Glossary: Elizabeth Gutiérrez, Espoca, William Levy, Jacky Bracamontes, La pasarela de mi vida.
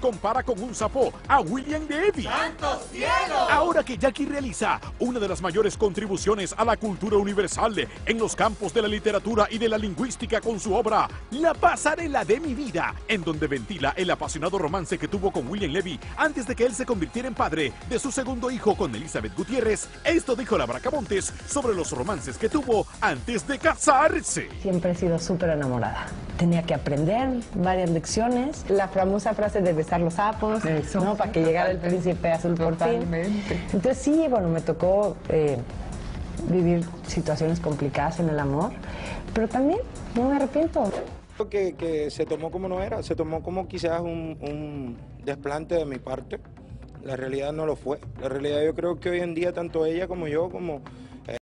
Compara con un sapo a William Levy. ¡Santo cielo! Ahora que Jacky realiza una de las mayores contribuciones a la cultura universal en los campos de la literatura y de la lingüística con su obra La pasarela de mi vida, en donde ventila el apasionado romance que tuvo con William Levy antes de que él se convirtiera en padre de su segundo hijo con Elizabeth Gutiérrez. Esto dijo la Bracamontes sobre los romances que tuvo antes de casarse. Siempre he sido súper enamorada. Tenía que aprender varias lecciones. La famosa frase de besar los sapos, eso, ¿no? Para que llegara el príncipe azul por fin. Entonces sí, bueno, me tocó vivir situaciones complicadas en el amor, pero también no me arrepiento. Que se tomó como no era, se tomó como quizás un desplante de mi parte. La realidad no lo fue. La realidad, yo creo que hoy en día tanto ella como yo, como